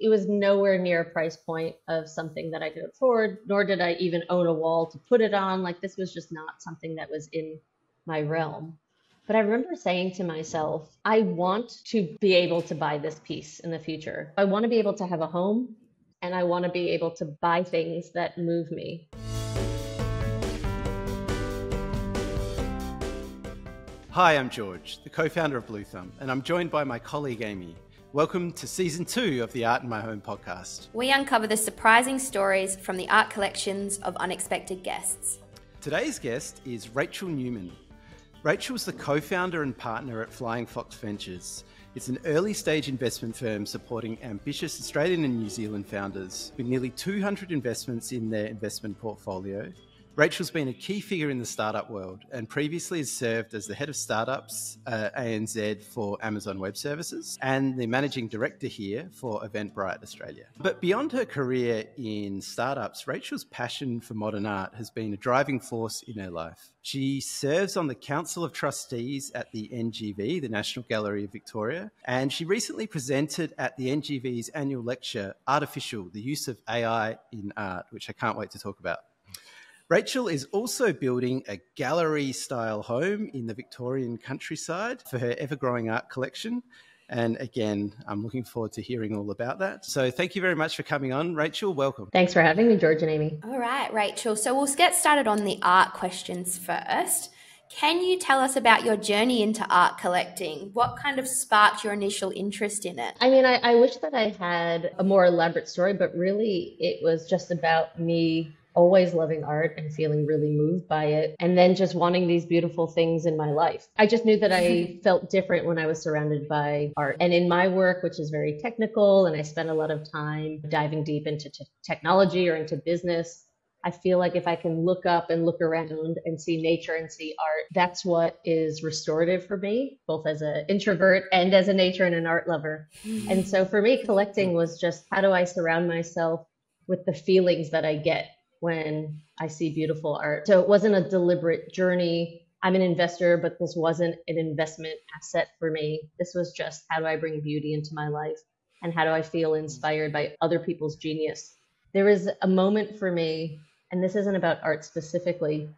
it was nowhere near a price point of something that I could afford, nor did I even own a wall to put it on. Like, this was just not something that was in my realm. But I remember saying to myself, I want to be able to buy this piece in the future. I want to be able to have a home, and I want to be able to buy things that move me. Hi, I'm George, the co-founder of Blue Thumb, and I'm joined by my colleague, Amy. Welcome to Season 2 of the Art in My Home podcast. We uncover the surprising stories from the art collections of unexpected guests. Today's guest is Rachael Neumann. Rachael's the co-founder and partner at Flying Fox Ventures. It's an early-stage investment firm supporting ambitious Australian and New Zealand founders with nearly 200 investments in their investment portfolio. Rachael's been a key figure in the startup world and previously has served as the head of startups at ANZ for Amazon Web Services and the managing director here for Eventbrite Australia. But beyond her career in startups, Rachael's passion for modern art has been a driving force in her life. She serves on the Council of Trustees at the NGV, the National Gallery of Victoria, and she recently presented at the NGV's annual lecture, Artificial, the Use of AI in Art, which I can't wait to talk about. Rachael is also building a gallery-style home in the Victorian countryside for her ever-growing art collection. And again, I'm looking forward to hearing all about that. So thank you very much for coming on, Rachael. Welcome. Thanks for having me, George and Amy. All right, Rachael. So we'll get started on the art questions first. Can you tell us about your journey into art collecting? What kind of sparked your initial interest in it? I mean, I wish that I had a more elaborate story, but really it was just about me always loving art and feeling really moved by it, and then just wanting these beautiful things in my life. I just knew that I felt different when I was surrounded by art. And in my work, which is very technical, and I spend a lot of time diving deep into technology or into business, I feel like if I can look up and look around and see nature and see art, that's what is restorative for me, both as an introvert and as a nature and an art lover. And so for me, collecting was just, how do I surround myself with the feelings that I get when I see beautiful art? So it wasn't a deliberate journey. I'm an investor, but this wasn't an investment asset for me. This was just, how do I bring beauty into my life? And how do I feel inspired by other people's genius? There is a moment for me, and this isn't about art specifically,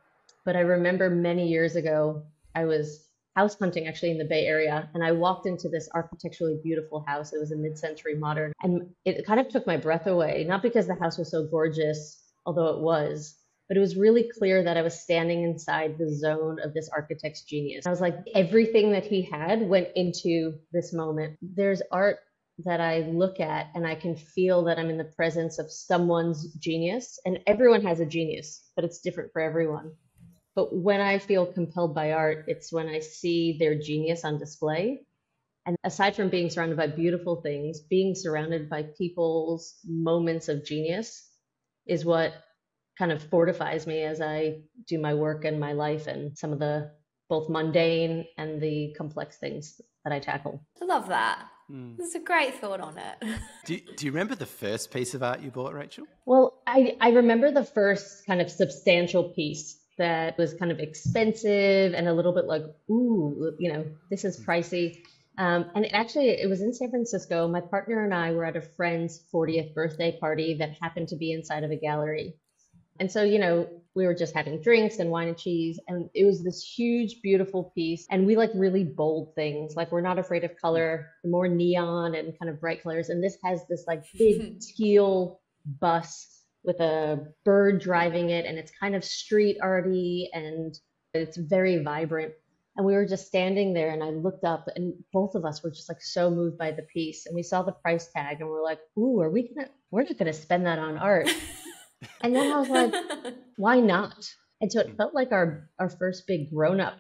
but I remember many years ago, I was house hunting actually in the Bay Area, and I walked into this architecturally beautiful house. It was a mid-century modern, and it kind of took my breath away, not because the house was so gorgeous, although it was, but it was really clear that I was standing inside the zone of this architect's genius. I was like, everything that he had went into this moment. There's art that I look at and I can feel that I'm in the presence of someone's genius, and everyone has a genius, but it's different for everyone. But when I feel compelled by art, it's when I see their genius on display. And aside from being surrounded by beautiful things, being surrounded by people's moments of genius is what kind of fortifies me as I do my work and my life and some of the both mundane and the complex things that I tackle. I love that. That's a great thought on it. Do you remember the first piece of art you bought, Rachael? Well, I remember the first kind of substantial piece that was kind of expensive and a little bit like, ooh, you know, this is pricey. And it was in San Francisco. My partner and I were at a friend's 40th birthday party that happened to be inside of a gallery. And so, you know, we were just having drinks and wine and cheese, and it was this huge, beautiful piece. And we like really bold things. Like, we're not afraid of color, more neon and kind of bright colors. And this has this like big teal bus with a bird driving it. And it's kind of street arty and it's very vibrant. And we were just standing there, and I looked up, and both of us were just like so moved by the piece. And we saw the price tag, and we're like, ooh, we're not going to spend that on art. And then I was like, why not? And so it felt like our first big grown-up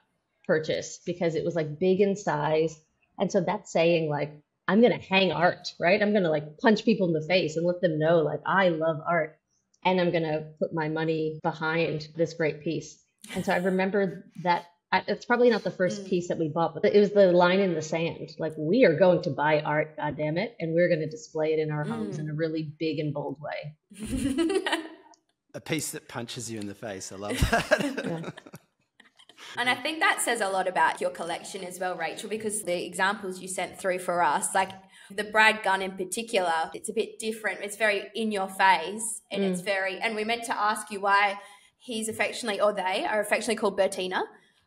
purchase, because it was like big in size. And so that saying, like, I'm going to hang art, right? I'm going to like punch people in the face and let them know, like, I love art, and I'm going to put my money behind this great piece. And so I remember that. It's probably not the first piece that we bought, but it was the line in the sand. Like, we are going to buy art, goddammit, and we're going to display it in our homes in a really big and bold way. A piece that punches you in the face. I love that. Yeah. And I think that says a lot about your collection as well, Rachael, because the examples you sent through for us, like, The Brad Gunn in particular, it's a bit different. It's very in your face, and it's very, and we meant to ask you why he's affectionately, or they are affectionately called Bertina.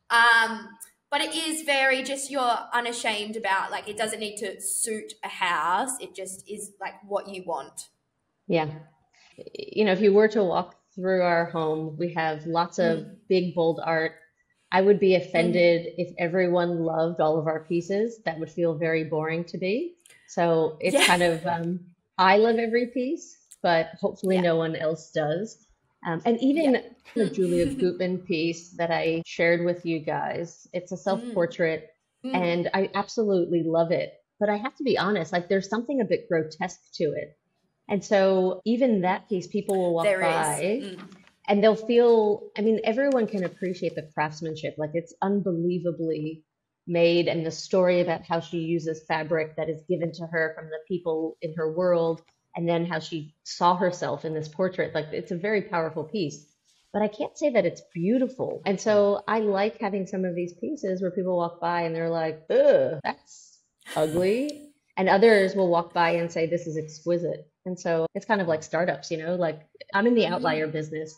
But it is very just, you're unashamed about, like, it doesn't need to suit a house. It just is like what you want. Yeah. You know, if you were to walk through our home, we have lots of big, bold art. I would be offended if everyone loved all of our pieces. That would feel very boring to me. So it's kind of, I love every piece, but hopefully no one else does. And even the Julia Gutman piece that I shared with you guys, it's a self-portrait and I absolutely love it. But I have to be honest, like there's something a bit grotesque to it. And so even that piece, people will walk by and they'll feel, I mean, everyone can appreciate the craftsmanship. Like it's unbelievably made, and the story about how she uses fabric that is given to her from the people in her world, and then how she saw herself in this portrait. Like it's a very powerful piece, but I can't say that it's beautiful. And so I like having some of these pieces where people walk by and they're like, ugh, that's ugly. And others will walk by and say, this is exquisite. And so it's kind of like startups, you know, like I'm in the outlier business,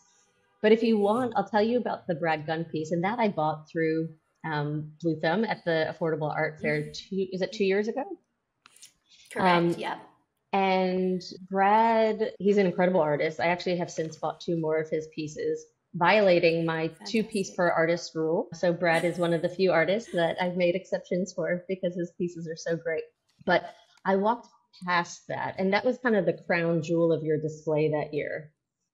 but if you want, I'll tell you about the Brad Gunn piece. And that I bought through Blue Thumb at the Affordable Art Fair. Is it 2 years ago? Correct. Yeah. And Brad, he's an incredible artist. I actually have since bought 2 more of his pieces, violating my 2-piece per artist rule. So Brad is one of the few artists that I've made exceptions for because his pieces are so great. But I walked past that, and that was kind of the crown jewel of your display that year.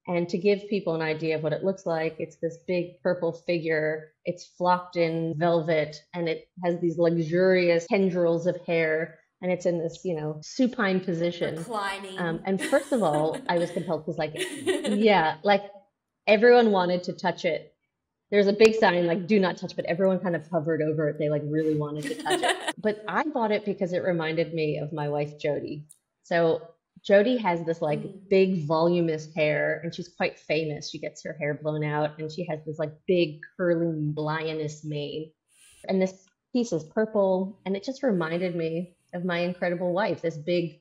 And to give people an idea of what it looks like, it's this big purple figure. It's flocked in velvet, and it has these luxurious tendrils of hair. And it's in this, you know, supine position. Reclining. And first of all, I was compelled because, like, yeah, like everyone wanted to touch it. There's a big sign like "do not touch," but everyone kind of hovered over it. They like really wanted to touch it. But I bought it because it reminded me of my wife Jodi. So Jodi has this like big voluminous hair, and she's quite famous. She gets her hair blown out, and she has this like big curling lioness mane. And this piece is purple, and it just reminded me of my incredible wife, this big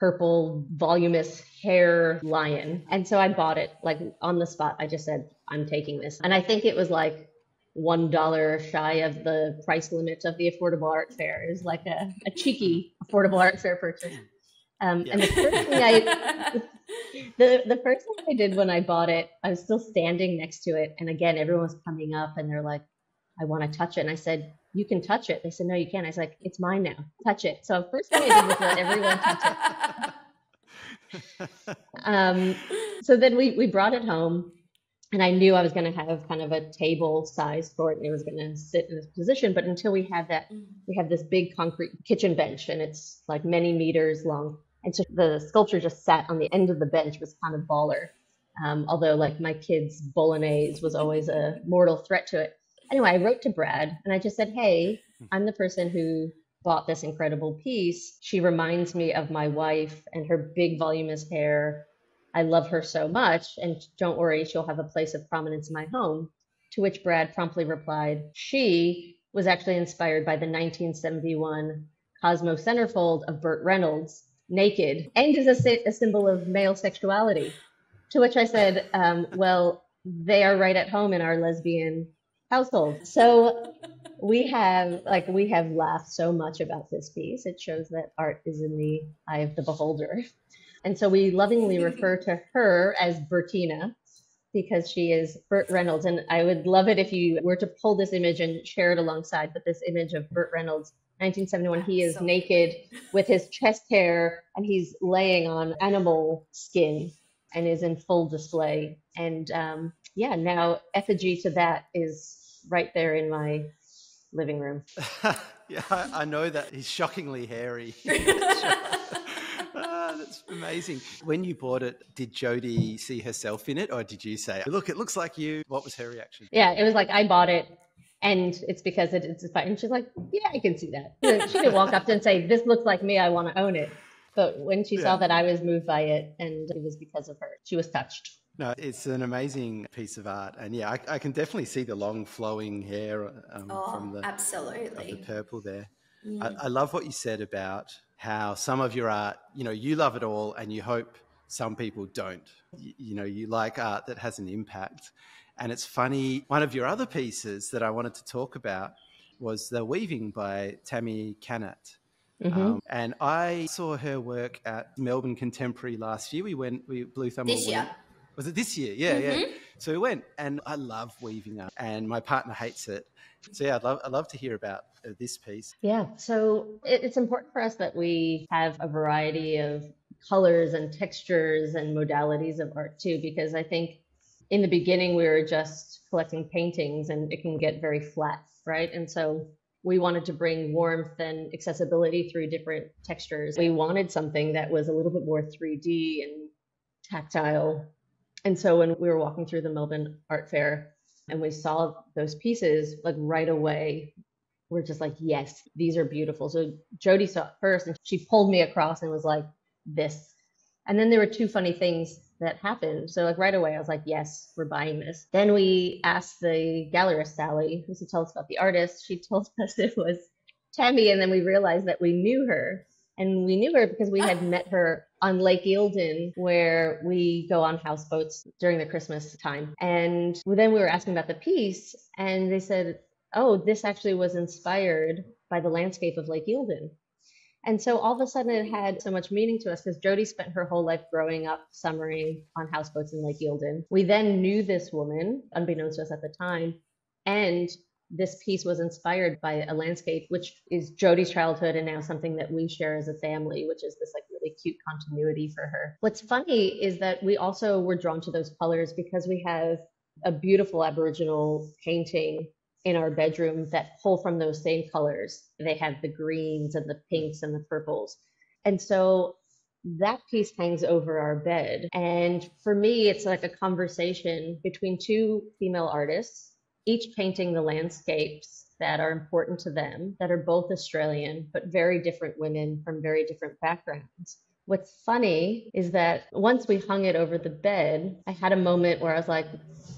purple voluminous hair lion. And so I bought it like on the spot. I just said, I'm taking this. And I think it was like $1 shy of the price limit of the Affordable Art Fair. It was like a cheeky Affordable Art Fair purchase. And the first thing I did when I bought it, I was still standing next to it. And again, everyone was coming up and they're like, I want to touch it. And I said, you can touch it. They said, no, you can't. I was like, it's mine now. Touch it. So first thing I did was let everyone touch it. So then we brought it home, and I knew I was going to have kind of a table size for it, and it was going to sit in this position. But until we had that, we have this big concrete kitchen bench, and it's like many meters long. And so the sculpture just sat on the end of the bench, was kind of baller. Although like my kids' bolognese was always a mortal threat to it. Anyway, I wrote to Brad and I just said, hey, I'm the person who bought this incredible piece. She reminds me of my wife and her big voluminous hair. I love her so much. And don't worry, she'll have a place of prominence in my home. To which Brad promptly replied, she was actually inspired by the 1971 Cosmo Centerfold of Burt Reynolds, naked, and is a symbol of male sexuality. To which I said, well, they are right at home in our lesbian household. So we have laughed so much about this piece. It shows that art is in the eye of the beholder. And so we lovingly refer to her as Bertina because she is Burt Reynolds. And I would love it if you were to pull this image and share it alongside, but this image of Burt Reynolds, 1971, he is so naked with his chest hair, and he's laying on animal skin and is in full display. And yeah, now effigy to that is right there in my living room. Yeah, I know that. He's shockingly hairy. That's amazing. When you bought it, did Jodi see herself in it, or did you say, look, it looks like you? What was her reaction? Yeah, it was like, I bought it, and it's because it's a fight. And she's like, yeah, I can see that. She didn't walk up and say, this looks like me, I want to own it. But when she saw that I was moved by it, and it was because of her, she was touched. No, it's an amazing piece of art. And yeah, I can definitely see the long flowing hair from the purple there. I love what you said about how some of your art, you know, you love it all and you hope some people don't. You know, you like art that has an impact. And it's funny, one of your other pieces that I wanted to talk about was The Weaving by Tammy Kanat. Mm-hmm. And I saw her work at Melbourne Contemporary last year. We Blue Thumb. This year. Was it this year? Yeah, mm-hmm. Yeah. So we went, and I love weaving up, and my partner hates it. So yeah, I'd love to hear about this piece. Yeah, so it's important for us that we have a variety of colors and textures and modalities of art too, because I think in the beginning we were just collecting paintings and it can get very flat, right? And so we wanted to bring warmth and accessibility through different textures. We wanted something that was a little bit more 3D and tactile. And so when we were walking through the Melbourne Art Fair and we saw those pieces, like right away, we're just like, yes, these are beautiful. So Jodi saw it first and she pulled me across and was like, this. And then there were two funny things that happened. So like right away, I was like, yes, we're buying this. Then we asked the gallerist, Sally, who's to tell us about the artist. She told us it was Tammy. And then we realized that we knew her. And we knew her because we had met her on Lake Eildon, where we go on houseboats during the Christmas time. And then we were asking about the piece and they said, oh, this actually was inspired by the landscape of Lake Eildon. And so all of a sudden it had so much meaning to us because Jodi spent her whole life growing up summering on houseboats in Lake Eildon. We then knew this woman, unbeknownst to us at the time, and this piece was inspired by a landscape, which is Jodi's childhood and now something that we share as a family, which is this like really cute continuity for her. What's funny is that we also were drawn to those colors because we have a beautiful Aboriginal painting in our bedroom that pull from those same colors. They have the greens and the pinks and the purples. And so that piece hangs over our bed. And for me, it's like a conversation between two female artists, each painting the landscapes that are important to them, that are both Australian, but very different women from very different backgrounds. What's funny is that once we hung it over the bed, I had a moment where I was like,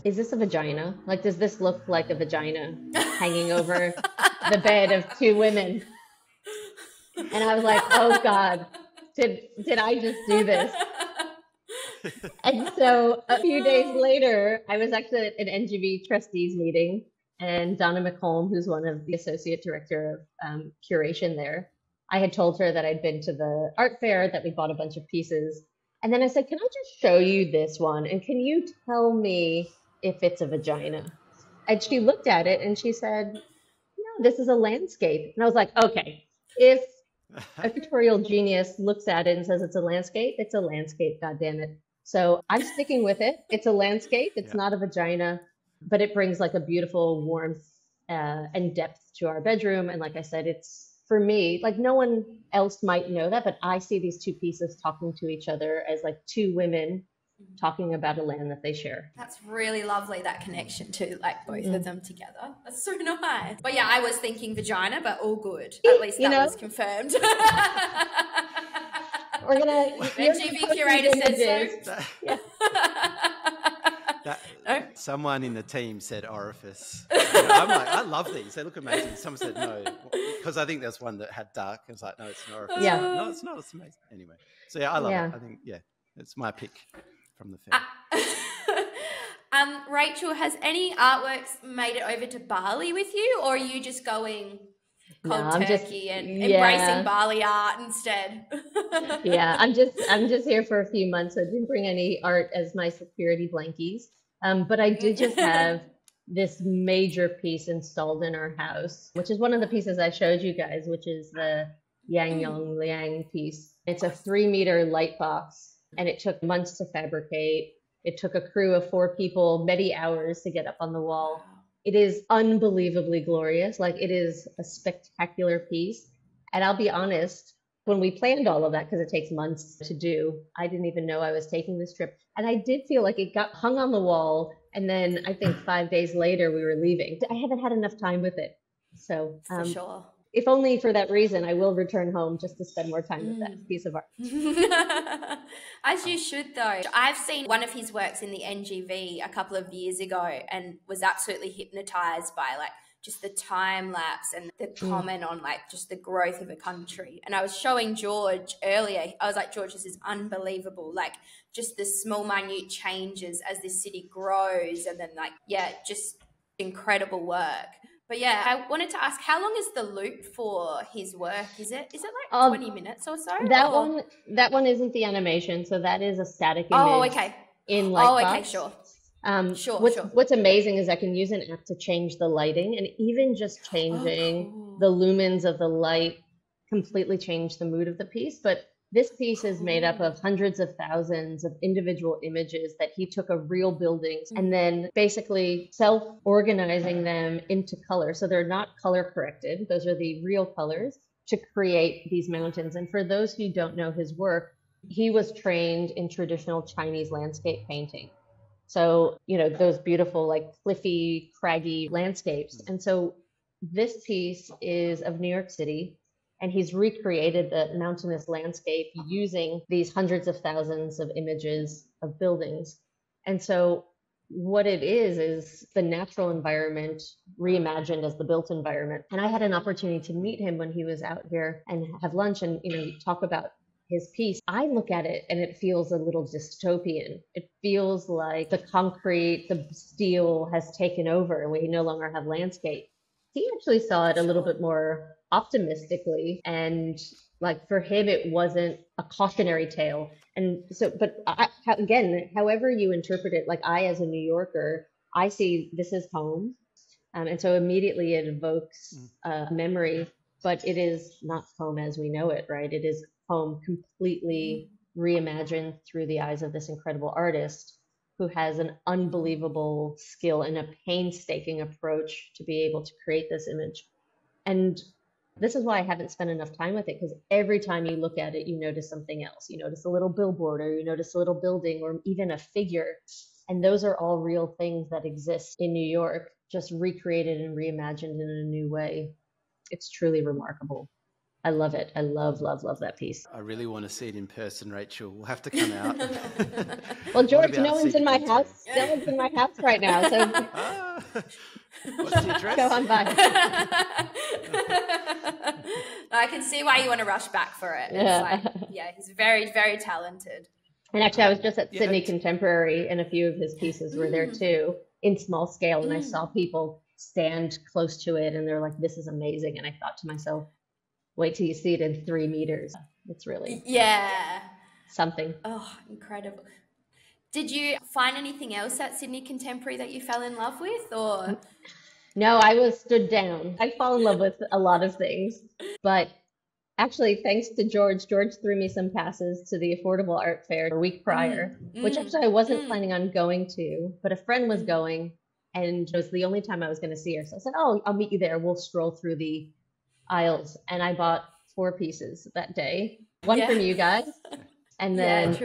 is this a vagina? Like, does this look like a vagina hanging over the bed of two women? And I was like, oh God, did I just do this? And so a few days later, I was actually at an NGV trustees meeting, and Donna McComb, who's one of the associate director of curation there, I had told her that I'd been to the art fair, that we bought a bunch of pieces. And then I said, can I just show you this one? And can you tell me if it's a vagina? And she looked at it and she said, no, this is a landscape. And I was like, okay, if a pictorial genius looks at it and says it's a landscape, goddamn it. So I'm sticking with it. It's a landscape. It's not a vagina, but it brings like a beautiful warmth and depth to our bedroom. And like I said, it's, for me, like no one else might know that, but I see these two pieces talking to each other as like two women talking about a land that they share. That's really lovely, that connection to like both of them together. That's so nice. But yeah, I was thinking vagina, but all good. At least that was confirmed. We're gonna. NGV curator said so. Yeah. Someone in the team said orifice. You know, I'm like, I love these. They look amazing. Someone said no, because I think there's one that had dark. I was like, no, it's an orifice. Yeah. No, it's not. It's amazing. Anyway, so yeah, I love it. I think, yeah, it's my pick from the film. Rachael, has any artworks made it over to Bali with you, or are you just going cold turkey and embracing Bali art instead? Yeah, I'm just here for a few months. I didn't bring any art as my security blankies. But I did just have this major piece installed in our house, which is one of the pieces I showed you guys, which is the Yang Yong Liang piece. It's a 3-meter light box, and it took months to fabricate. It took a crew of 4 people, many hours to get up on the wall. It is unbelievably glorious. Like, it is a spectacular piece. And I'll be honest, when we planned all of that, because it takes months to do, I didn't even know I was taking this trip. And I did feel like it got hung on the wall. And then I think 5 days later, we were leaving. I haven't had enough time with it. So for sure. If only for that reason, I will return home just to spend more time with that piece of art. As you should, though. I've seen one of his works in the NGV a couple of years ago and was absolutely hypnotized by like just the time lapse and the comment on like just the growth of a country. And I was showing George earlier, I was like, George, this is unbelievable. Like just the small minute changes as this city grows, and then like, yeah, just incredible work. But yeah, I wanted to ask, how long is the loop for his work? Is it like 20 minutes or so? That one isn't the animation, so that is a static image. Oh, okay. In Lightbox. Oh, okay, sure. What's amazing is I can use an app to change the lighting, and even just changing the lumens of the light completely changed the mood of the piece. But this piece is made up of hundreds of thousands of individual images that he took of real buildings and then basically self-organizing them into color. So they're not color corrected. Those are the real colors to create these mountains. And for those who don't know his work, he was trained in traditional Chinese landscape painting. So, you know, those beautiful, like cliffy, craggy landscapes. And so this piece is of New York City. And he's recreated the mountainous landscape using these hundreds of thousands of images of buildings. And so what it is the natural environment reimagined as the built environment. And I had an opportunity to meet him when he was out here and have lunch and, you know, talk about his piece. I look at it and it feels a little dystopian. It feels like the concrete, the steel has taken over and we no longer have landscape. He actually saw it a little bit more optimistically, and like for him it wasn't a cautionary tale. And so, but again, however you interpret it, like I as a New Yorker, I see this is home, and so immediately it evokes memory, but it is not home as we know it, right? It is home completely reimagined through the eyes of this incredible artist who has an unbelievable skill and a painstaking approach to be able to create this image. And this is why I haven't spent enough time with it, because every time you look at it, you notice something else. You notice a little billboard, or you notice a little building, or even a figure. And those are all real things that exist in New York, just recreated and reimagined in a new way. It's truly remarkable. I love it. I love, love, love that piece. I really want to see it in person, Rachel. We'll have to come out. Well, George, no one's in my house. No one's in my house right now. So what's the address? Go on by. I can see why you want to rush back for it. Yeah. It's like, yeah, he's very, very talented. And actually, I was just at Sydney Contemporary, and a few of his pieces were there too, in small scale. And I saw people stand close to it, and they're like, "This is amazing." And I thought to myself, wait till you see it in 3 meters. It's really something. Oh, incredible. Did you find anything else at Sydney Contemporary that you fell in love with, or? No, I was stood down. I fall in love with a lot of things, but actually, thanks to George, George threw me some passes to the Affordable Art Fair a week prior, which actually I wasn't planning on going to, but a friend was going, and it was the only time I was going to see her. So I said, oh, I'll meet you there. We'll stroll through the aisles, and I bought 4 pieces that day, one from you guys, and then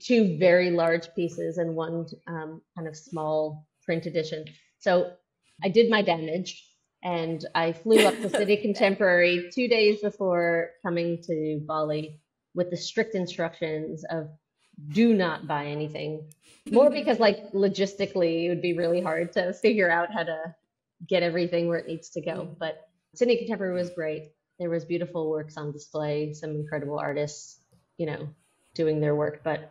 2 very large pieces and one kind of small print edition. So I did my damage, and I flew up to City Contemporary 2 days before coming to Bali with the strict instructions of do not buy anything, more because like logistically it would be really hard to figure out how to get everything where it needs to go. But Sydney Contemporary was great. There was beautiful works on display, some incredible artists, you know, doing their work, but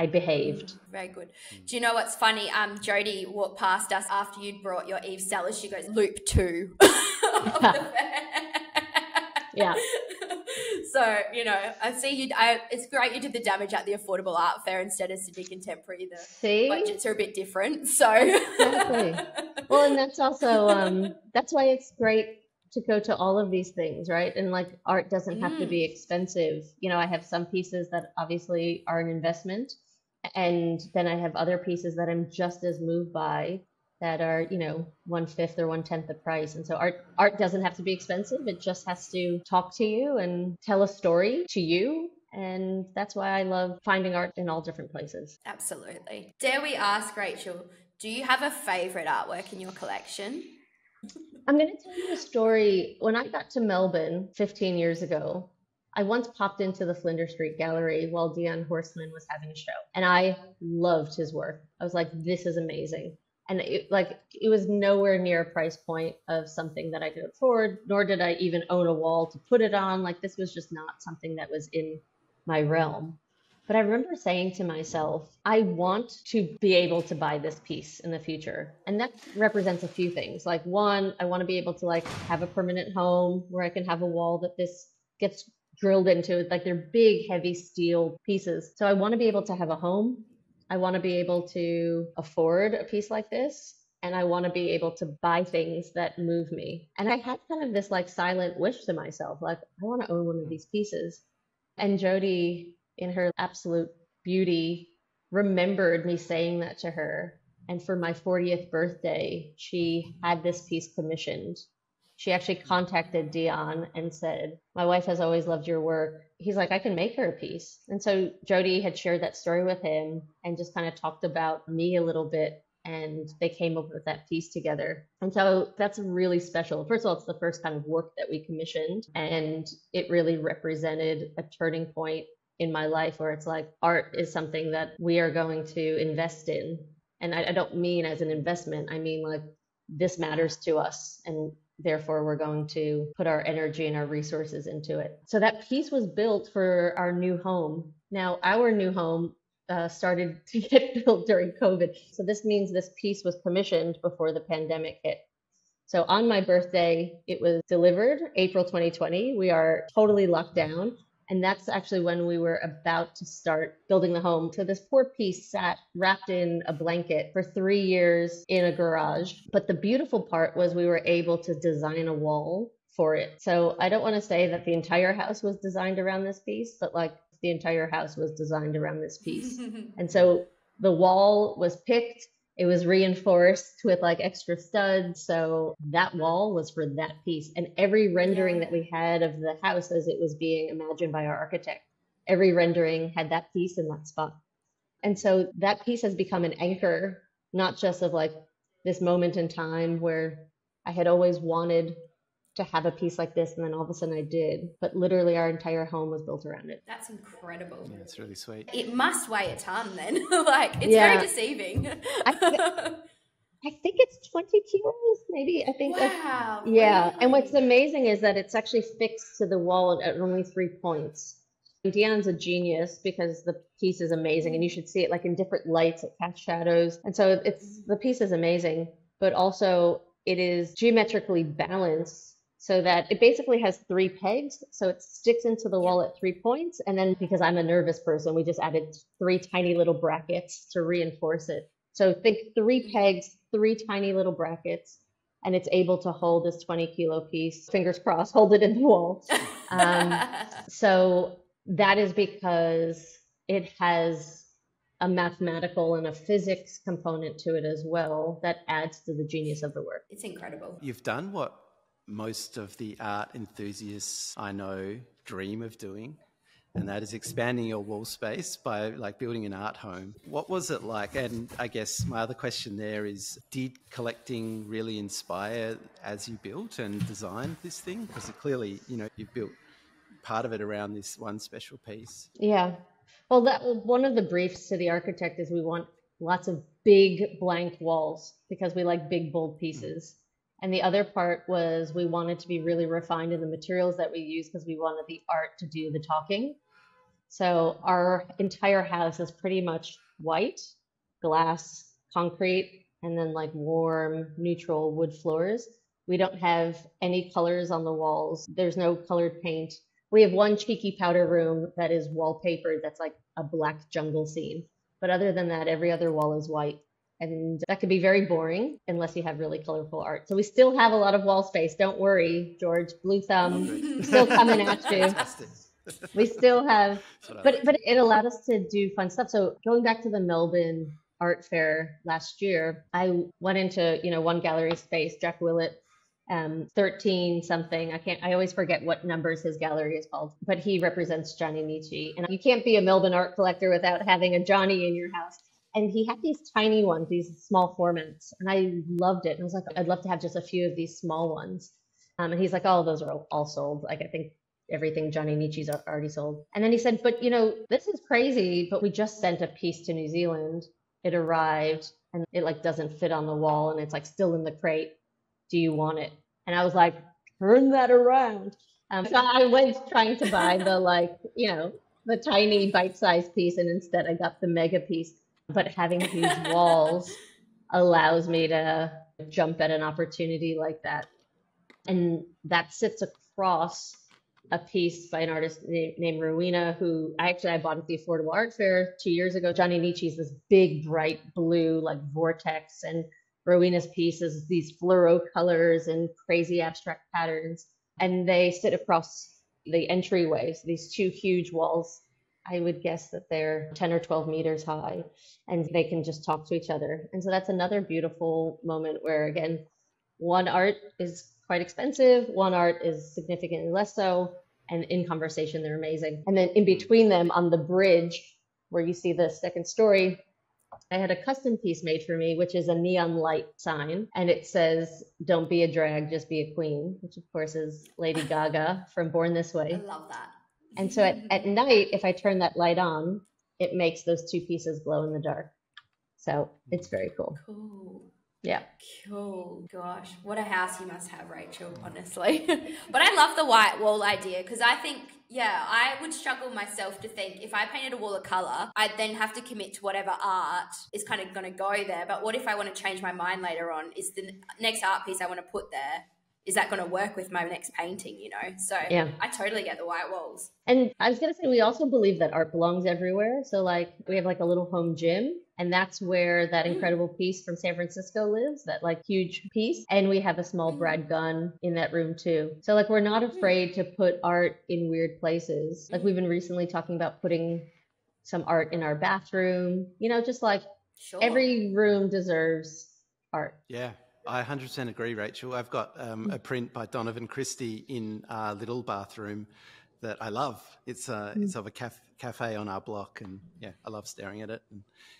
I behaved. Very good. Do you know what's funny? Jodi walked past us after you'd brought your Eve Sellers. She goes, loop 2. Yeah. So, you know, I see you. It's great you did the damage at the Affordable Art Fair instead of Sydney Contemporary. The budgets are a bit different. So exactly. Well, and that's also that's why it's great to go to all of these things, right? And like art doesn't have to be expensive. You know, I have some pieces that obviously are an investment, and then I have other pieces that I'm just as moved by that are, you know, 1/5 or 1/10 the price. And so art doesn't have to be expensive. It just has to talk to you and tell a story to you. And that's why I love finding art in all different places. Absolutely. Dare we ask, Rachel, do you have a favorite artwork in your collection? I'm going to tell you a story. When I got to Melbourne 15 years ago, I once popped into the Flinders Street Gallery while Dion Horstman was having a show, and I loved his work. I was like, this is amazing. And it was nowhere near a price point of something that I could afford, nor did I even own a wall to put it on. Like, this was just not something that was in my realm. But I remember saying to myself, I want to be able to buy this piece in the future. And that represents a few things. Like, one, I want to be able to have a permanent home where I can have a wall that this gets drilled into. Like, they're big, heavy steel pieces. So I want to be able to have a home. I want to be able to afford a piece like this, and I want to be able to buy things that move me. And I had kind of this silent wish to myself, I want to own one of these pieces. And Jodi, in her absolute beauty, remembered me saying that to her. And for my 40th birthday, she had this piece commissioned. She actually contacted Dion and said, my wife has always loved your work. He's like, I can make her a piece. And so Jodi had shared that story with him and just kind of talked about me a little bit. And they came up with that piece together. And so that's really special. First of all, it's the first kind of work that we commissioned. And it really represented a turning point in my life where it's art is something that we are going to invest in. And I don't mean as an investment. I mean, this matters to us. And therefore, we're going to put our energy and our resources into it. So that piece was built for our new home. Now, our new home started to get built during COVID. So this means this piece was commissioned before the pandemic hit. So on my birthday, it was delivered April 2020. We are totally locked down. And that's actually when we were about to start building the home. So this poor piece sat wrapped in a blanket for 3 years in a garage. But the beautiful part was we were able to design a wall for it. So I don't want to say that the entire house was designed around this piece, but the entire house was designed around this piece. And so the wall was picked. It was reinforced with extra studs. So that wall was for that piece. And every rendering that we had of the house as it was being imagined by our architect, every rendering had that piece in that spot. And so that piece has become an anchor, not just of this moment in time where I had always wanted to have a piece like this. And then all of a sudden I did, but literally our entire home was built around it. That's incredible. Yeah, it's really sweet. It must weigh a ton then. It's very deceiving. I think it's 20 kilos maybe. I think. Wow. Yeah. Really? And what's amazing is that it's actually fixed to the wall at only 3 points. Dion's a genius because the piece is amazing and you should see it in different lights, it casts shadows. And so the piece is amazing, but also it is geometrically balanced so that it basically has 3 pegs. So it sticks into the wall at 3 points. And then because I'm a nervous person, we just added 3 tiny little brackets to reinforce it. So think 3 pegs, 3 tiny little brackets, and it's able to hold this 20 kilo piece, fingers crossed, hold it in the wall. So that is because it has a mathematical and a physics component to it as well that adds to the genius of the work. It's incredible. You've done what most of the art enthusiasts I know dream of doing, and that is expanding your wall space by building an art home. What was it like? And I guess my other question there is, did collecting really inspire as you built and designed this thing? Because clearly, you've built part of it around this one special piece. Yeah. Well, that was one of the briefs to the architect is we want lots of big blank walls because we like big, bold pieces. And the other part was we wanted to be really refined in the materials that we use because we wanted the art to do the talking. So our entire house is pretty much white, glass, concrete, and then warm, neutral wood floors. We don't have any colors on the walls. There's no colored paint. We have one cheeky powder room that is wallpapered. That's a black jungle scene. But other than that, every other wall is white. And that could be very boring unless you have really colorful art. So we still have a lot of wall space. Don't worry, George. Blue Thumb still coming at you. We still have, but it allowed us to do fun stuff. So going back to the Melbourne Art Fair last year, I went into one gallery space, Jack Willett, 13 something. I always forget what numbers his gallery is called, but he represents Johnny Niesche. And you can't be a Melbourne art collector without having a Johnny in your house. And he had these tiny ones, these small formats. And I loved it. And I was like, I'd love to have just a few of these small ones. And he's like, oh, those are all sold. I think everything Johnny Nietzsche's already sold. And then he said, but this is crazy. But we just sent a piece to New Zealand. It arrived. and it like doesn't fit on the wall and it's like still in the crate. Do you want it? And I was like, turn that around. So I went trying to buy the the tiny bite-sized piece, and instead I got the mega piece. But having huge walls allows me to jump at an opportunity like that. And that sits across a piece by an artist named Rowena, who I bought at the Affordable Art Fair 2 years ago. Johnny Niesche is this big, bright blue, like vortex. And Rowena's piece is these fluoro colors and crazy abstract patterns. And they sit across the entryways, these two huge walls. I would guess that they're 10 or 12 meters high, and they can just talk to each other. And so that's another beautiful moment where, again, one art is quite expensive, one art is significantly less so, and in conversation, they're amazing. And then in between them on the bridge where you see the second story, I had a custom piece made for me, which is a neon light sign. And it says, "Don't be a drag, just be a queen," which of course is Lady Gaga from Born This Way. I love that. And so at night, if I turn that light on, it makes those two pieces glow in the dark. So it's very cool. Cool. Yeah. Cool. Gosh, what a house you must have, Rachael, honestly. But I love the white wall idea, because I think, yeah, I would struggle myself to think if I painted a wall of colour, I'd then have to commit to whatever art is kind of going to go there. But what if I want to change my mind later on? Is the next art piece I want to put there, is that going to work with my next painting, you know? So yeah. I totally get the white walls. And I was going to say, we also believe that art belongs everywhere. So like we have like a little home gym, and that's where that incredible piece from San Francisco lives, that like huge piece. And we have a small Brad Gunn in that room too. So like we're not afraid to put art in weird places. Like we've been recently talking about putting some art in our bathroom, you know, just like sure. Every room deserves art. Yeah. I 100% agree, Rachael. I've got a print by Donovan Christie in our little bathroom that I love. It's of a cafe on our block, and yeah, I love staring at it.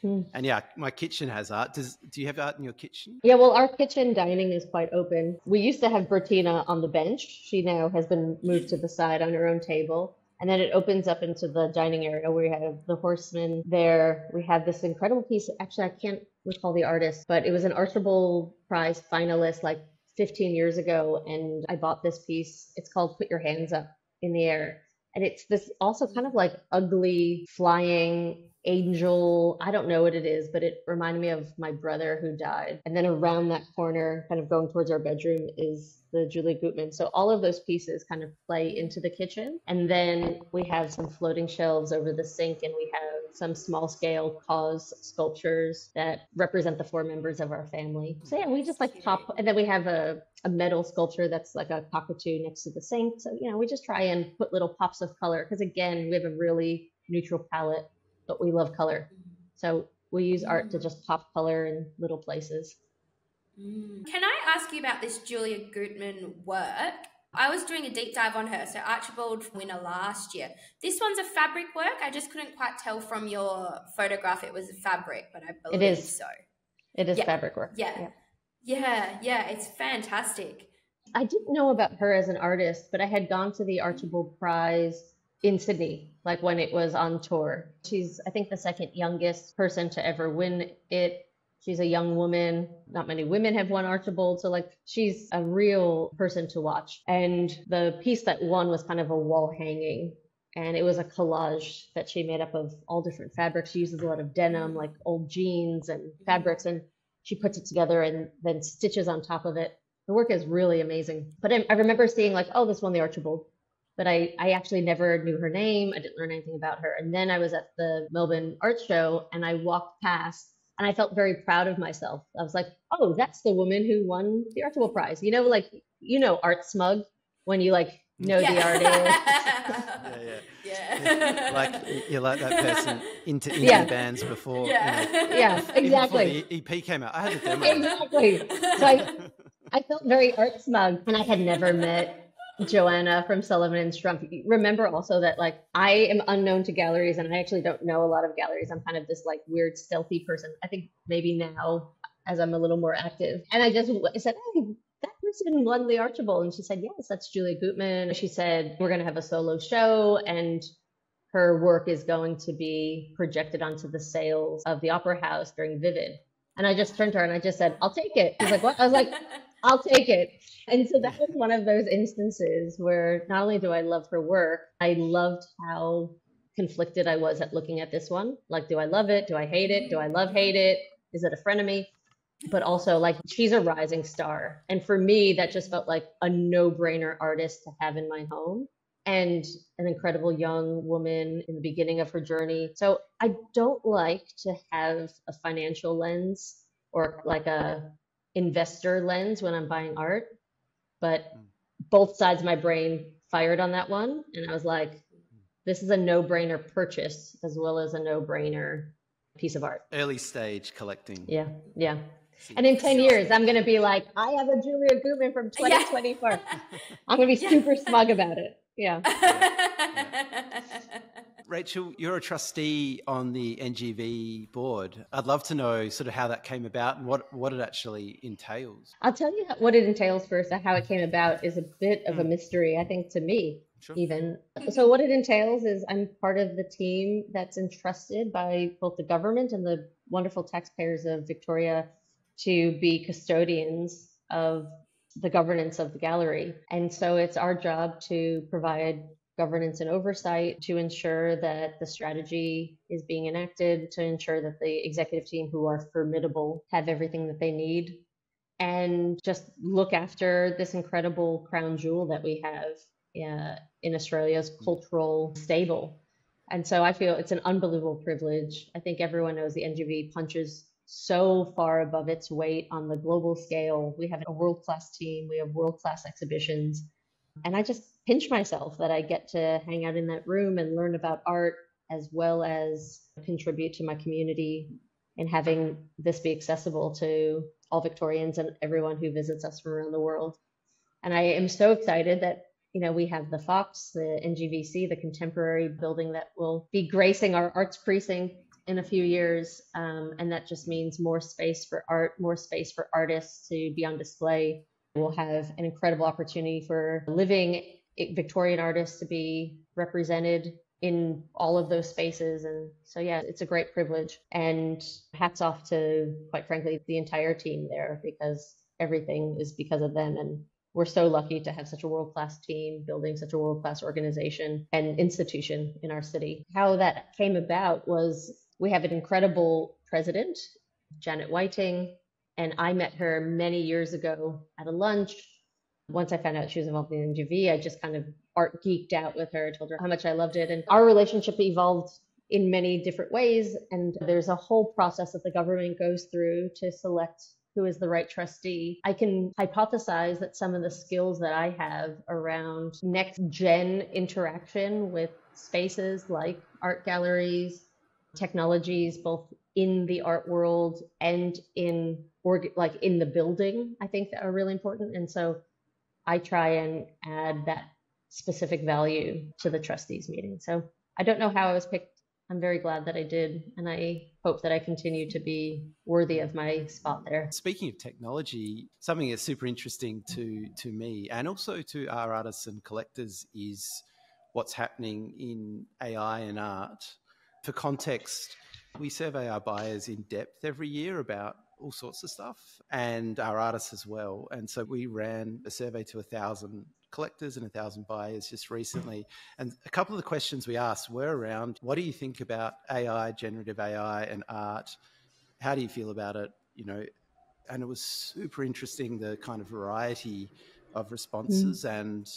And yeah, my kitchen has art. Do you have art in your kitchen? Yeah, well, our kitchen dining is quite open. We used to have Bertina on the bench. She now has been moved to the side on her own table. And then it opens up into the dining area where we have the Horstman there. We have this incredible piece. Actually, I can't recall the artist, but it was an Archibald Prize finalist like 15 years ago. And I bought this piece. It's called "Put Your Hands Up in the Air." And it's this also kind of like ugly flying angel. I don't know what it is, but it reminded me of my brother who died. And then around that corner, kind of going towards our bedroom, is the Julia Gutman. So all of those pieces kind of play into the kitchen. And then we have some floating shelves over the sink, and we have some small scale cause sculptures that represent the four members of our family. So yeah, we just like pop. And then we have a metal sculpture that's like a cockatoo next to the sink. So, you know, we just try and put little pops of color, because again, we have a really neutral palette, but we love color. So we use art to just pop color in little places. Can I ask you about this Julia Gutman work? I was doing a deep dive on her. So Archibald winner last year. This one's a fabric work. I just couldn't quite tell from your photograph it was a fabric, but I believe it is. So. It is fabric work. Yeah, it's fantastic. I didn't know about her as an artist, but I had gone to the Archibald Prize in Sydney, like when it was on tour. She's, I think, the second youngest person to ever win it. She's a young woman. Not many women have won Archibald. So like she's a real person to watch. And the piece that won was kind of a wall hanging. And it was a collage that she made up of all different fabrics. She uses a lot of denim, like old jeans and fabrics. And she puts it together and then stitches on top of it. The work is really amazing. But I remember seeing like, oh, this won the Archibald. But I actually never knew her name. I didn't learn anything about her. And then I was at the Melbourne Art Show and I walked past and I felt very proud of myself. I was like, oh, that's the woman who won the Archibald Prize. You know, like, you know, art smug when you like know the artist. Yeah. Like you're like that person into indie bands before. Exactly. Before the EP came out. I had a demo. Exactly. So I felt very art smug, and I had never met Joanna from Sullivan and Strump. Remember also that like I am unknown to galleries, and I actually don't know a lot of galleries. I'm kind of this like weird stealthy person. I think maybe now as I'm a little more active. And I said, hey, that person won the Archibald. And she said, yes, that's Julia Gutman. She said, we're going to have a solo show and her work is going to be projected onto the sales of the Opera House during Vivid. And I just turned to her and I just said, I'll take it. She's like, what? I was like, I'll take it. And so that was one of those instances where not only do I love her work, I loved how conflicted I was at looking at this one. Like, do I love it? Do I hate it? Do I love, hate it? Is it a frenemy? But also, like, she's a rising star. And for me, that just felt like a no-brainer artist to have in my home, and an incredible young woman in the beginning of her journey. So I don't like to have a financial lens or like a investor lens when I'm buying art, but both sides of my brain fired on that one. And I was like, this is a no-brainer purchase as well as a no-brainer piece of art. Early stage collecting. Yeah, yeah. And in 10 years, I'm going to be like, I have a Julia Gutman from 2024. Yeah. I'm going to be super smug about it. Yeah. Yeah. Rachael, you're a trustee on the NGV board. I'd love to know sort of how that came about and what it actually entails. I'll tell you what it entails first. How it came about is a bit of a mystery, I think, to me. Sure. Even. So what it entails is I'm part of the team that's entrusted by both the government and the wonderful taxpayers of Victoria to be custodians of the governance of the gallery. And so it's our job to provide governance and oversight to ensure that the strategy is being enacted, to ensure that the executive team, who are formidable, have everything that they need, and just look after this incredible crown jewel that we have in Australia's cultural stable. And so I feel it's an unbelievable privilege. I think everyone knows the NGV punches so far above its weight on the global scale. We have a world-class team. We have world-class exhibitions. And I just pinch myself that I get to hang out in that room and learn about art, as well as contribute to my community and having this be accessible to all Victorians and everyone who visits us from around the world. And I am so excited that, you know, we have the Fox, the NGVC, the contemporary building that will be gracing our arts precinct in a few years. And that just means more space for art, more space for artists to be on display. We'll have an incredible opportunity for living Victorian artists to be represented in all of those spaces. And so, yeah, it's a great privilege, and hats off to, quite frankly, the entire team there, because everything is because of them. And we're so lucky to have such a world-class team building such a world-class organization and institution in our city. How that came about was, we have an incredible president, Janet Whiting, and I met her many years ago at a lunch. Once I found out she was involved in NGV, I just kind of art geeked out with her, told her how much I loved it. And our relationship evolved in many different ways. And there's a whole process that the government goes through to select who is the right trustee. I can hypothesize that some of the skills that I have around next gen interaction with spaces like art galleries, technologies, both in the art world and in in the building, I think that are really important. And so I try and add that specific value to the trustees meeting. So I don't know how I was picked. I'm very glad that I did, and I hope that I continue to be worthy of my spot there. Speaking of technology, something that's super interesting to me and also to our artists and collectors is what's happening in AI and art. For context, we survey our buyers in depth every year about all sorts of stuff, and our artists as well. And so we ran a survey to 1,000 collectors and 1,000 buyers just recently. And a couple of the questions we asked were around, what do you think about AI, generative AI and art? How do you feel about it? You know, and it was super interesting, the kind of variety of responses. And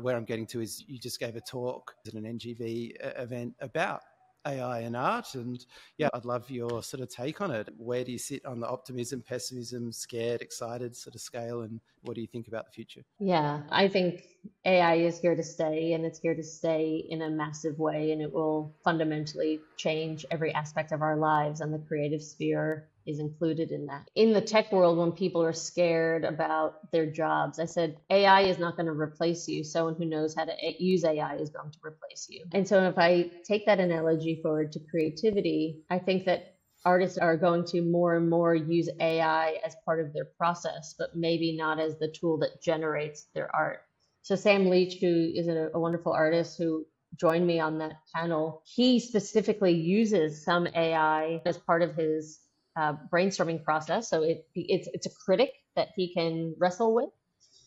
where I'm getting to is, you just gave a talk at an NGV event about AI and art. And yeah, I'd love your sort of take on it. Where do you sit on the optimism, pessimism, scared, excited sort of scale? And what do you think about the future? Yeah, I think AI is here to stay, and it's here to stay in a massive way. And it will fundamentally change every aspect of our lives, and the creative sphere is included in that. In the tech world, when people are scared about their jobs, I said, AI is not going to replace you. Someone who knows how to use AI is going to replace you. And so if I take that analogy forward to creativity, I think that artists are going to more and more use AI as part of their process, but maybe not as the tool that generates their art. So Sam Leach, who is a wonderful artist who joined me on that panel, he specifically uses some AI as part of his brainstorming process. So it's a critic that he can wrestle with.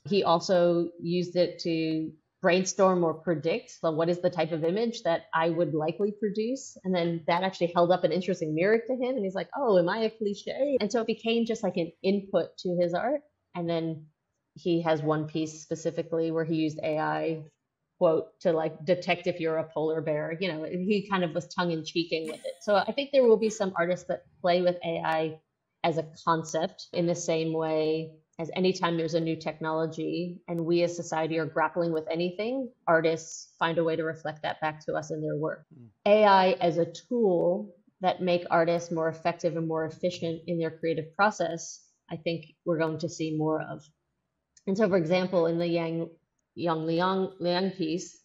He also used it to brainstorm or predict what is the type of image that I would likely produce. And then that actually held up an interesting mirror to him. And he's like, oh, am I a cliche? And so it became just like an input to his art. And then he has one piece specifically where he used AI quote to like detect if you're a polar bear. You know, he kind of was tongue in cheeking with it. So I think there will be some artists that play with AI as a concept in the same way as anytime there's a new technology and we as society are grappling with anything, artists find a way to reflect that back to us in their work. AI as a tool that make artists more effective and more efficient in their creative process, I think we're going to see more of. And so, for example, in the Yang Yong Liang piece,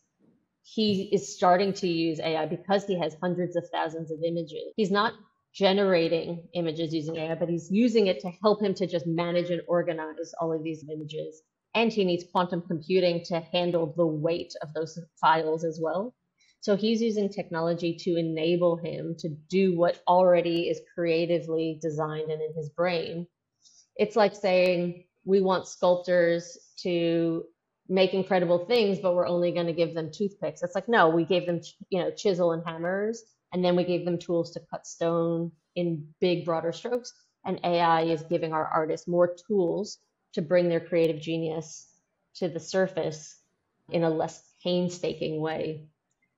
he is starting to use AI because he has hundreds of thousands of images. He's not generating images using AI, but he's using it to help him to just manage and organize all of these images. And he needs quantum computing to handle the weight of those files as well. So he's using technology to enable him to do what already is creatively designed and in his brain. It's like saying we want sculptors to make incredible things, but we're only going to give them toothpicks. It's like, no, we gave them, you know, chisel and hammers. And then we gave them tools to cut stone in big, broader strokes. And AI is giving our artists more tools to bring their creative genius to the surface in a less painstaking way.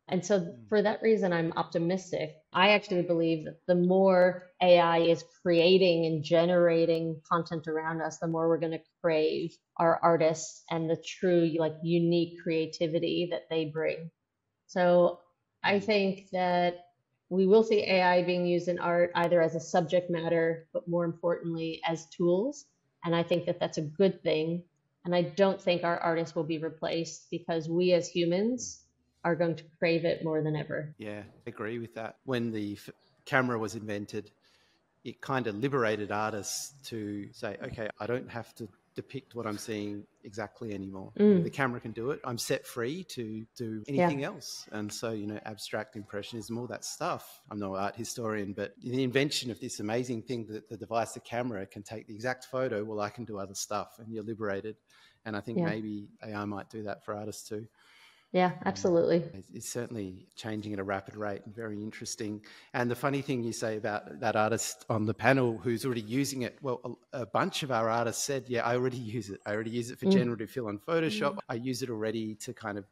And so for that reason, I'm optimistic. I actually believe that the more AI is creating and generating content around us, the more we're going to crave our artists and the true, like, unique creativity that they bring. So I think that we will see AI being used in art either as a subject matter, but more importantly, as tools. And I think that that's a good thing. And I don't think our artists will be replaced because we as humans are going to crave it more than ever. Yeah, I agree with that. When the camera was invented, it kind of liberated artists to say, okay, I don't have to depict what I'm seeing exactly anymore. The camera can do it. I'm set free to do anything else. And so, you know, abstract impressionism, all that stuff. I'm no art historian, but the invention of this amazing thing that the device, the camera, can take the exact photo, well, I can do other stuff, and you're liberated. And I think maybe AI might do that for artists too. Yeah, absolutely. It's certainly changing at a rapid rate and very interesting. And the funny thing you say about that artist on the panel who's already using it, well, a bunch of our artists said, yeah, I already use it. I already use it for generative fill on Photoshop. I use it already to kind of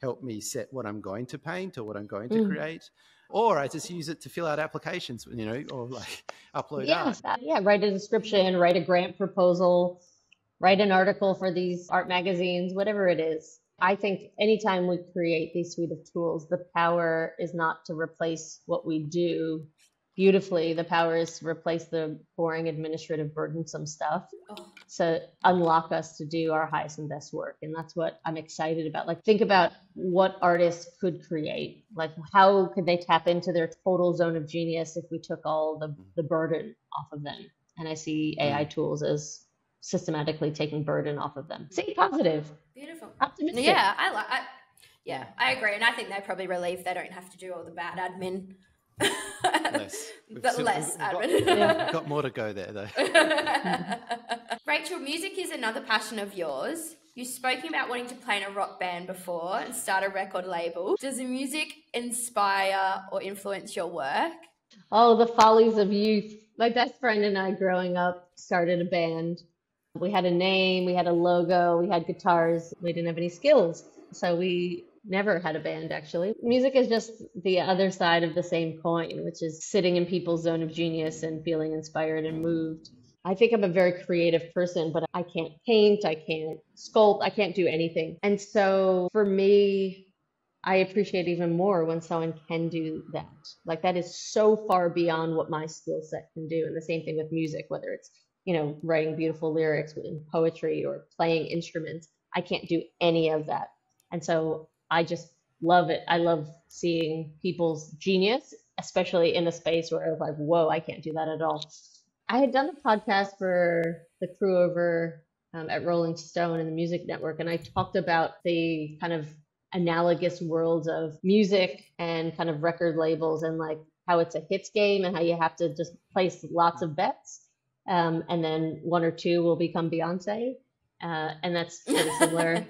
help me set what I'm going to paint or what I'm going to create. Or I just use it to fill out applications, you know, or like upload art. Yeah, write a description, write a grant proposal, write an article for these art magazines, whatever it is. I think anytime we create these suite of tools, the power is not to replace what we do beautifully. The power is to replace the boring, administrative, burdensome stuff to unlock us to do our highest and best work. And that's what I'm excited about. Like, think about what artists could create. Like, how could they tap into their total zone of genius if we took all the burden off of them? And I see AI tools as systematically taking burden off of them. See, positive. Beautiful. Optimistic. Yeah, I agree. And I think they're probably relieved they don't have to do all the bad admin. Less admin. We've got more to go there, though. Rachael, music is another passion of yours. You've spoken about wanting to play in a rock band before and start a record label. Does the music inspire or influence your work? Oh, the follies of youth. My best friend and I growing up started a band. We had a name, we had a logo, we had guitars. We didn't have any skills. So we never had a band, actually. Music is just the other side of the same coin, which is sitting in people's zone of genius and feeling inspired and moved. I think I'm a very creative person, but I can't paint, I can't sculpt, I can't do anything. And so for me, I appreciate even more when someone can do that. Like, that is so far beyond what my skill set can do. And the same thing with music, whether it's, you know, writing beautiful lyrics in poetry or playing instruments. I can't do any of that. And so I just love it. I love seeing people's genius, especially in a space where I was like, whoa, I can't do that at all. I had done a podcast for the crew over at Rolling Stone and the Music Network. And I talked about the kind of analogous worlds of music and kind of record labels and like how it's a hits game and how you have to just place lots of bets. And then one or two will become Beyonce. And that's pretty similar.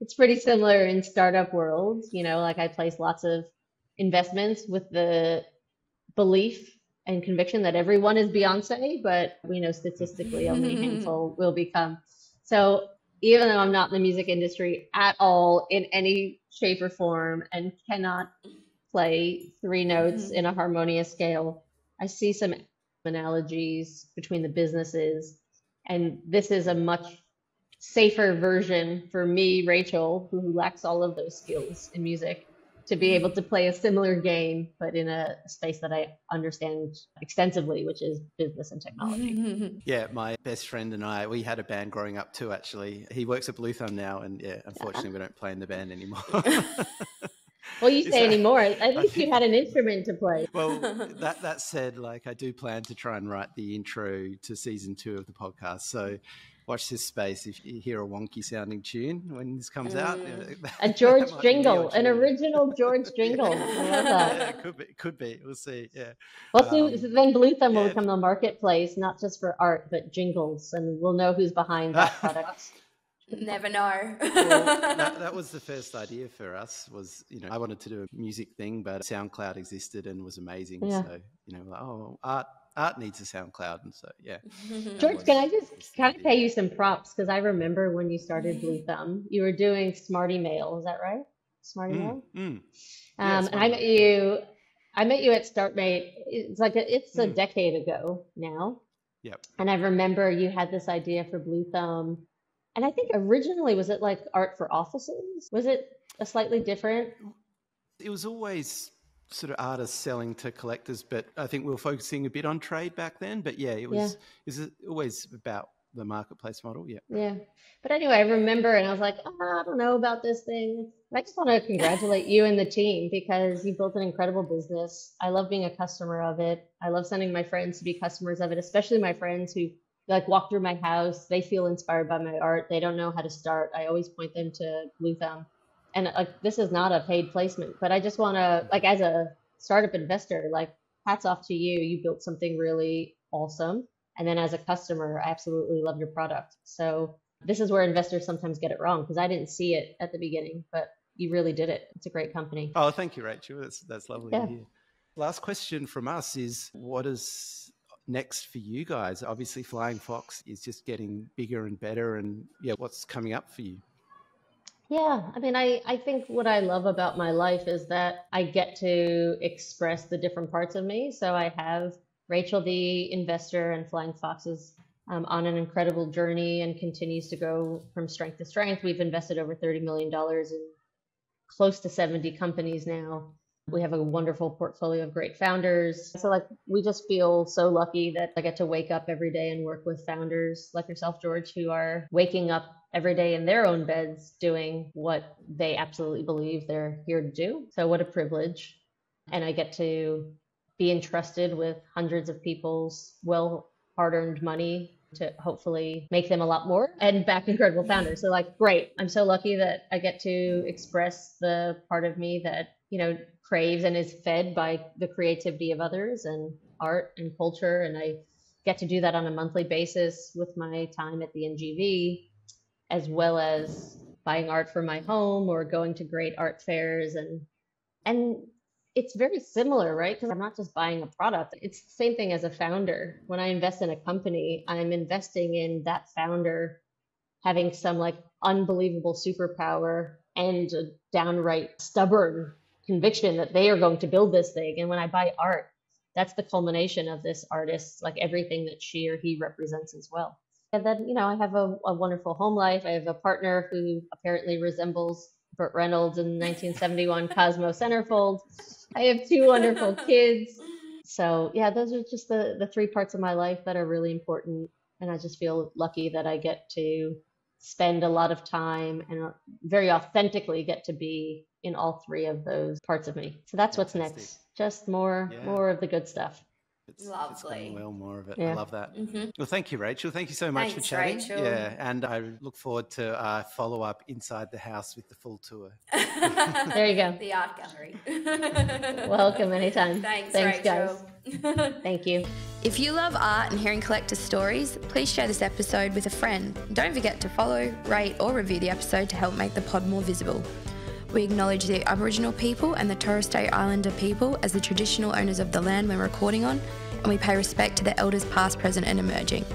It's pretty similar in startup world. You know, like I place lots of investments with the belief and conviction that everyone is Beyonce, but we know statistically only a handful will become. So even though I'm not in the music industry at all in any shape or form and cannot play three notes in a harmonious scale, I see some analogies between the businesses. And this is a much safer version for me, Rachael, who lacks all of those skills in music, to be able to play a similar game, but in a space that I understand extensively, which is business and technology. Yeah, my best friend and I, we had a band growing up too, actually. He works at Blue Thumb now, and unfortunately we don't play in the band anymore. Well, you say anymore. At least you had an instrument to play. Well, that said, like I do plan to try and write the intro to season 2 of the podcast. So watch this space. If you hear a wonky sounding tune when this comes out, a George jingle, an original George jingle. I love that. Yeah, it could be. We'll see. Yeah. Well, so then Blue Thumb will become the marketplace, not just for art, but jingles, and we'll know who's behind that product. Never know. Well, that was the first idea for us. Was, you know, I wanted to do a music thing, but SoundCloud existed and was amazing. Yeah. So, you know, like, oh, art needs a SoundCloud, and so yeah. George, can I just kind of pay you some props, because I remember when you started Blue Thumb, you were doing Smarty Mail. Is that right? Smarty Mail. Yeah, Smarty. And I met you at Startmate. It's a decade ago now. Yep. And I remember you had this idea for Blue Thumb. And I think originally, was it like art for offices? Was it a slightly different? It was always sort of artists selling to collectors, but I think we were focusing a bit on trade back then. But yeah, it was always about the marketplace model. Yeah. Yeah. But anyway, I remember, and I was like, I don't know about this thing. And I just want to congratulate you and the team, because you built an incredible business. I love being a customer of it. I love sending my friends to be customers of it, especially my friends who like walk through my house. They feel inspired by my art. They don't know how to start. I always point them to Blue Thumb. And like, this is not a paid placement, but I just want to, like, as a startup investor, like, hats off to you. You built something really awesome. And then as a customer, I absolutely love your product. So this is where investors sometimes get it wrong, because I didn't see it at the beginning, but you really did it. It's a great company. Oh, thank you, Rachael. That's lovely to hear. Last question from us is, what is next for you guys? Obviously Flying Fox is just getting bigger and better, and what's coming up for you? I mean, I think what I love about my life is that I get to express the different parts of me. So I have Rachael the investor, and Flying Fox is on an incredible journey and continues to go from strength to strength. We've invested over $30 million in close to 70 companies now. We have a wonderful portfolio of great founders. So like, we just feel so lucky that I get to wake up every day and work with founders like yourself, George, who are waking up every day in their own beds doing what they absolutely believe they're here to do. So what a privilege. And I get to be entrusted with hundreds of people's well-hard-earned money to hopefully make them a lot more and back incredible founders. So like, great. I'm so lucky that I get to express the part of me that, you know, craves and is fed by the creativity of others and art and culture. And I get to do that on a monthly basis with my time at the NGV, as well as buying art for my home or going to great art fairs. And it's very similar, right? Because I'm not just buying a product. It's the same thing as a founder. When I invest in a company, I'm investing in that founder having some like unbelievable superpower and a downright stubborn conviction that they are going to build this thing. And when I buy art, that's the culmination of this artist, like everything that she or he represents as well. And then, you know, I have a wonderful home life. I have a partner who apparently resembles Burt Reynolds in the 1971 Cosmo Centerfold. I have two wonderful kids. So yeah, those are just the three parts of my life that are really important. And I just feel lucky that I get to spend a lot of time and very authentically get to be in all three of those parts of me. So that's what's next. Just more of the good stuff. It's going well, more of it. Yeah. I love that. Mm-hmm. Well, thank you, Rachael. Thank you so much for chatting. Rachael. Yeah, and I look forward to follow up inside the house with the full tour. There you go. The art gallery. Welcome anytime. Thanks Rachael. Guys. Thank you. If you love art and hearing collector stories, please share this episode with a friend. Don't forget to follow, rate or review the episode to help make the pod more visible. We acknowledge the Aboriginal people and the Torres Strait Islander people as the traditional owners of the land we're recording on, and we pay respect to the elders past, present and emerging.